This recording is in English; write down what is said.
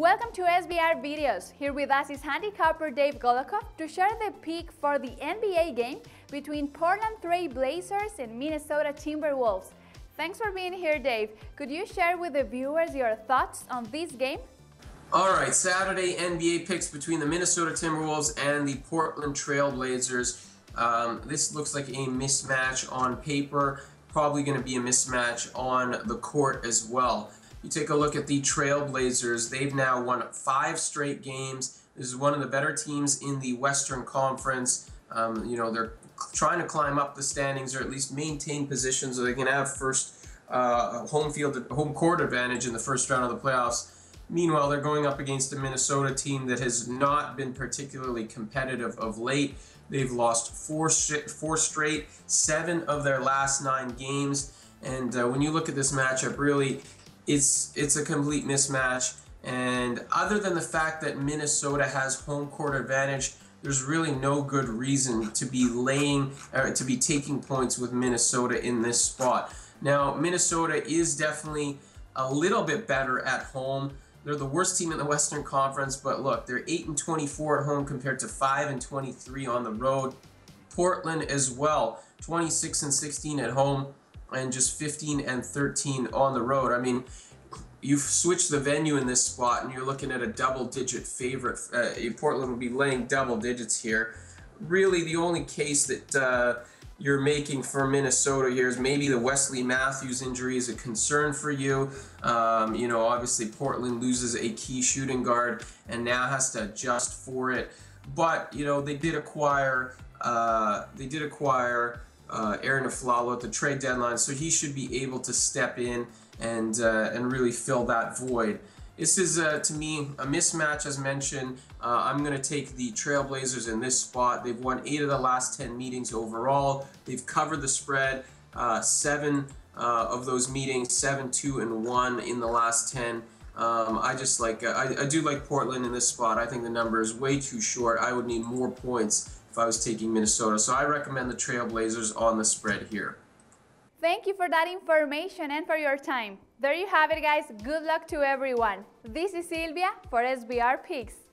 Welcome to SBR Videos. Here with us is handicapper Dave Golokov to share the pick for the NBA game between Portland Trail Blazers and Minnesota Timberwolves. Thanks for being here, Dave. Could you share with the viewers your thoughts on this game? All right, Saturday NBA picks between the Minnesota Timberwolves and the Portland Trail Blazers. This looks like a mismatch on paper, probably going to be a mismatch on the court as well. You take a look at the Trailblazers, they've now won 5 straight games. This is one of the better teams in the Western Conference. They're trying to climb up the standings or at least maintain positions so they can have first home court advantage in the first round of the playoffs. Meanwhile, they're going up against a Minnesota team that has not been particularly competitive of late. They've lost four straight, 7 of their last 9 games. And when you look at this matchup, really, it's a complete mismatch. And other than the fact that Minnesota has home court advantage, there's really no good reason to be taking points with Minnesota in this spot. Now, Minnesota is definitely a little bit better at home. They're the worst team in the Western Conference, but look, they're 8-24 at home compared to 5-23 on the road. Portland as well, 26-16 at home and just 15-13 on the road. I mean, you've switched the venue in this spot and you're looking at a double-digit favorite. Portland will be laying double digits here. Really, the only case that you're making for Minnesota here is maybe the Wesley Matthews injury is a concern for you. Obviously Portland loses a key shooting guard and now has to adjust for it. But they did acquire Aaron Aflalo at the trade deadline, so he should be able to step in and really fill that void. This is, to me, a mismatch, as mentioned. I'm going to take the Trailblazers in this spot. They've won 8 of the last 10 meetings overall. They've covered the spread 7 of those meetings, 7-2-1 in the last 10. I do like Portland in this spot. I think the number is way too short. I would need more points if I was taking Minnesota. So I recommend the Trailblazers on the spread here. Thank you for that information and for your time. There you have it, guys. Good luck to everyone. This is Sylvia for SBR Picks.